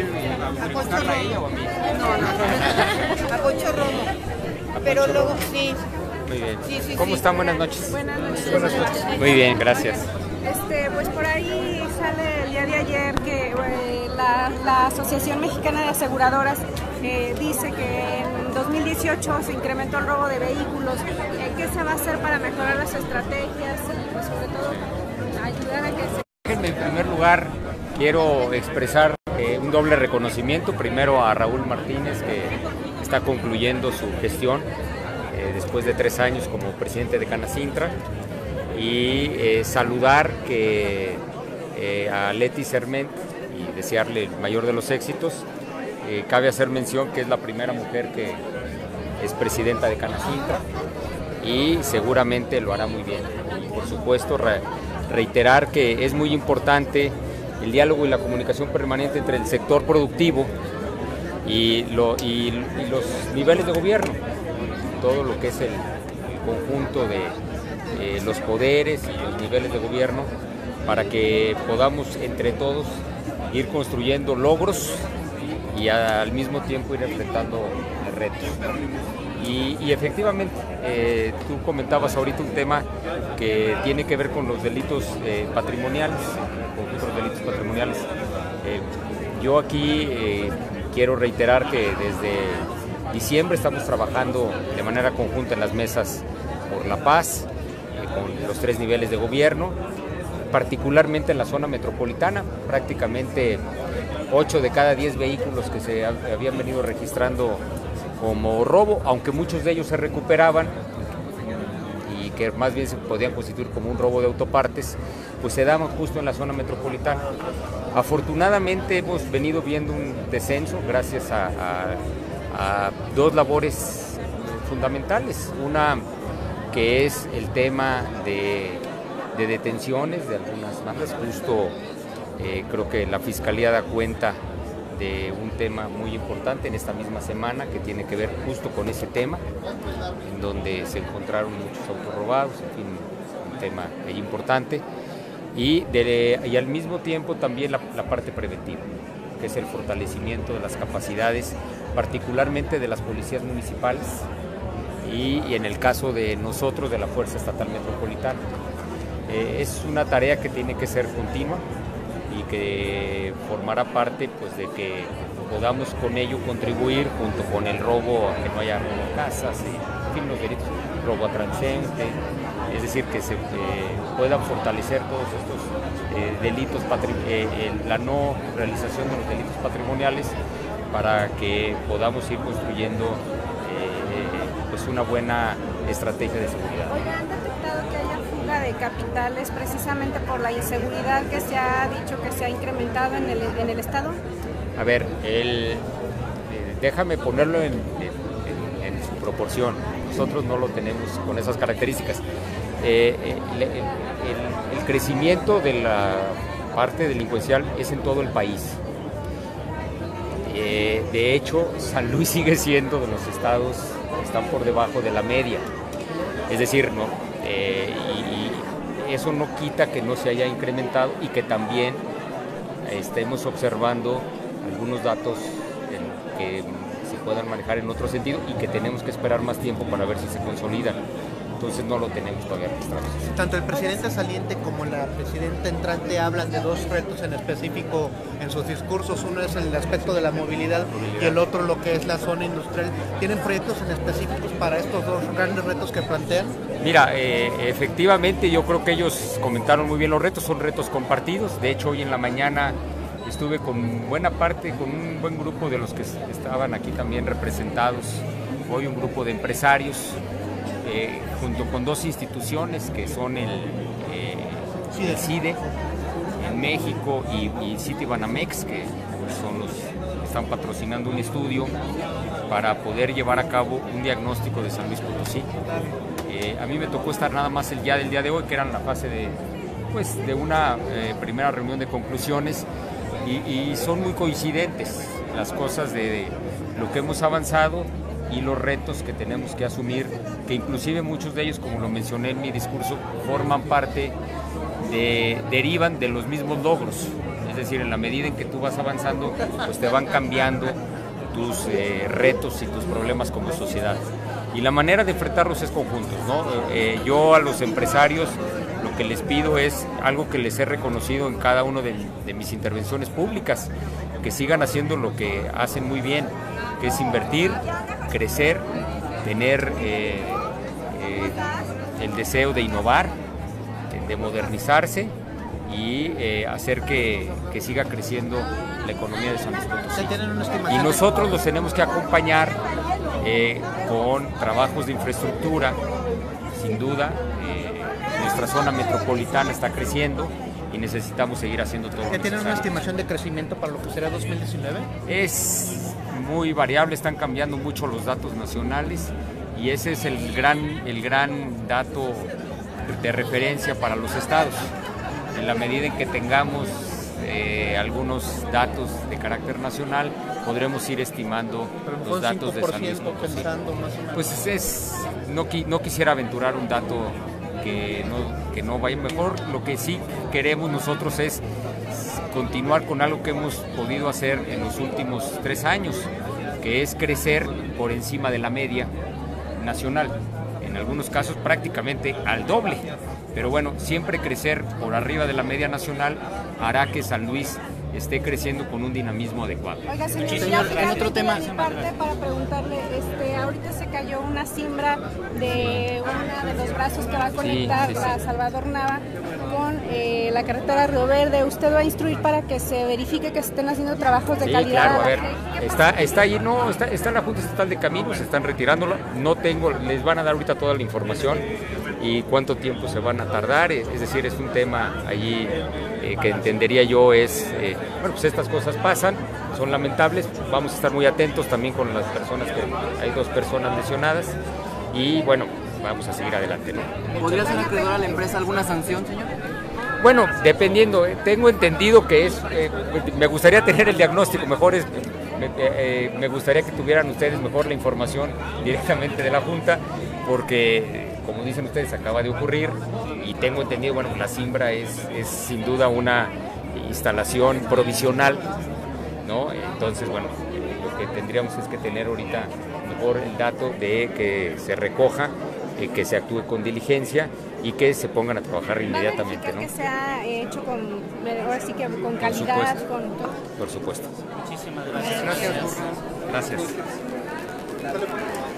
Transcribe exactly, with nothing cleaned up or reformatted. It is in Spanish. ¿Quieren molestarla a ella o a mí? No, no, no. A Poncho Romo. Pero luego sí. Muy bien. Sí, sí, ¿Cómo sí. están? Buenas noches. Buenas noches. Buenas noches. Muy bien, gracias. Este, pues por ahí sale el día de ayer que eh, la, la Asociación Mexicana de Aseguradoras eh, dice que en dos mil dieciocho se incrementó el robo de vehículos. Eh, ¿Qué se va a hacer para mejorar las estrategias? Y pues sobre todo ayudar a que se... En primer lugar, quiero expresar eh, un doble reconocimiento. Primero a Raúl Martínez, que está concluyendo su gestión eh, después de tres años como presidente de Canacintra. Y eh, saludar que, eh, a Leti Serment y desearle el mayor de los éxitos. Eh, cabe hacer mención que es la primera mujer que es presidenta de Canacintra y seguramente lo hará muy bien. Y por supuesto, re reiterar que es muy importante el diálogo y la comunicación permanente entre el sector productivo y, lo, y, y los niveles de gobierno, todo lo que es el, el conjunto de eh, los poderes y los niveles de gobierno, para que podamos entre todos ir construyendo logros y al mismo tiempo ir enfrentando retos. Y, y efectivamente, eh, tú comentabas ahorita un tema que tiene que ver con los delitos eh, patrimoniales, con otros delitos patrimoniales. Eh, yo aquí eh, quiero reiterar que desde diciembre estamos trabajando de manera conjunta en las mesas por la paz, eh, con los tres niveles de gobierno, particularmente en la zona metropolitana. Prácticamente ocho de cada diez vehículos que se habían venido registrando como robo, aunque muchos de ellos se recuperaban y que más bien se podían constituir como un robo de autopartes, pues se daban justo en la zona metropolitana. Afortunadamente hemos venido viendo un descenso gracias a, a, a dos labores fundamentales. Una que es el tema de, de detenciones de algunas bandas. Justo eh, creo que la Fiscalía da cuenta de un tema muy importante en esta misma semana que tiene que ver justo con ese tema, en donde se encontraron muchos autos robados, en fin, un tema importante, y, de, y al mismo tiempo también la, la parte preventiva, que es el fortalecimiento de las capacidades, particularmente de las policías municipales y, y en el caso de nosotros, de la Fuerza Estatal Metropolitana. Eh, es una tarea que tiene que ser continua y que formará parte, pues, de que podamos con ello contribuir junto con el robo, a que no haya robo a casas, en fin, los delitos, robo a transeúnte, es decir, que se eh, puedan fortalecer todos estos eh, delitos, eh, la no realización de los delitos patrimoniales, para que podamos ir construyendo eh, pues una buena estrategia de seguridad. De capitales, precisamente por la inseguridad que se ha dicho que se ha incrementado en el, en el Estado? A ver, el, eh, déjame ponerlo en, en, en su proporción. Nosotros no lo tenemos con esas características. Eh, el, el, el, el crecimiento de la parte delincuencial es en todo el país. Eh, de hecho, San Luis sigue siendo de los estados que están por debajo de la media. Es decir, no. Eh, Eso no quita que no se haya incrementado y que también estemos observando algunos datos que se puedan manejar en otro sentido y que tenemos que esperar más tiempo para ver si se consolidan. Entonces no lo tenemos todavía registrado. Tanto el presidente saliente como la presidenta entrante hablan de dos retos en específico en sus discursos. Uno es el aspecto de la movilidad, movilidad. y el otro lo que es la zona industrial. ¿Tienen proyectos en específicos para estos dos grandes retos que plantean? Mira, eh, efectivamente yo creo que ellos comentaron muy bien los retos, son retos compartidos. De hecho, hoy en la mañana estuve con buena parte, con un buen grupo de los que estaban aquí también representados. Hoy un grupo de empresarios, Eh, junto con dos instituciones que son el, eh, el CIDE en México y, y City Banamex, que pues, son los que están patrocinando un estudio para poder llevar a cabo un diagnóstico de San Luis Potosí. Eh, a mí me tocó estar nada más el día del día de hoy, que era en la fase de, pues, de una eh, primera reunión de conclusiones, y, y son muy coincidentes las cosas de, de lo que hemos avanzado y los retos que tenemos que asumir, que inclusive muchos de ellos, como lo mencioné en mi discurso, forman parte, de, derivan de los mismos logros. Es decir, en la medida en que tú vas avanzando, pues te van cambiando tus eh, retos y tus problemas como sociedad. Y la manera de enfrentarlos es conjuntos, ¿no? Eh, yo a los empresarios lo que les pido es algo que les he reconocido en cada una de, de mis intervenciones públicas, que sigan haciendo lo que hacen muy bien, que es invertir, crecer, tener eh, eh, el deseo de innovar, de modernizarse y eh, hacer que, que siga creciendo la economía de San Luis Potosí. Y nosotros los tenemos que acompañar eh, con trabajos de infraestructura. Sin duda, eh, nuestra zona metropolitana está creciendo y necesitamos seguir haciendo todo lo necesario. ¿Tienen una estimación de crecimiento para lo que será dos mil diecinueve? Es muy variable, están cambiando mucho los datos nacionales y ese es el gran, el gran dato de referencia para los estados. En la medida en que tengamos eh, algunos datos de carácter nacional, podremos ir estimando los datos de San Luis Potosí. Pues es, no, no quisiera aventurar un dato que no, que no vaya mejor. Lo que sí queremos nosotros es continuar con algo que hemos podido hacer en los últimos tres años, que es crecer por encima de la media nacional. En algunos casos prácticamente al doble, pero bueno, siempre crecer por arriba de la media nacional hará que San Luis esté creciendo con un dinamismo adecuado. Oiga, señor, señor en otro tema. De mi parte para preguntarle, este, ahorita se cayó una cimbra de uno de los brazos que va a conectar sí, sí, sí. a Salvador Nava con eh, la carretera Río Verde. ¿Usted va a instruir para que se verifique que se estén haciendo trabajos de sí, calidad? Claro, a ver, está, está ahí, no, está, está en la Junta Estatal de Caminos, están retirándola, no tengo, les van a dar ahorita toda la información y cuánto tiempo se van a tardar, es decir, es un tema allí eh, que entendería yo es... Eh, Bueno, pues estas cosas pasan, son lamentables, vamos a estar muy atentos también con las personas, que hay dos personas lesionadas y bueno, vamos a seguir adelante, ¿no? ¿Podría ser acreedora a la empresa alguna sanción, señor? Bueno, dependiendo, tengo entendido que es, eh, me gustaría tener el diagnóstico, mejor es, me, eh, me gustaría que tuvieran ustedes mejor la información directamente de la Junta, porque como dicen ustedes, acaba de ocurrir y tengo entendido, bueno, la cimbra es, es sin duda una instalación provisional, ¿no? Entonces, bueno, lo que tendríamos es que tener ahorita mejor el dato de que se recoja, eh, que se actúe con diligencia y que se pongan a trabajar inmediatamente, ¿no? Que se ha hecho con, ahora sí que con calidad, con todo. Por supuesto. Muchísimas gracias. Gracias. Gracias.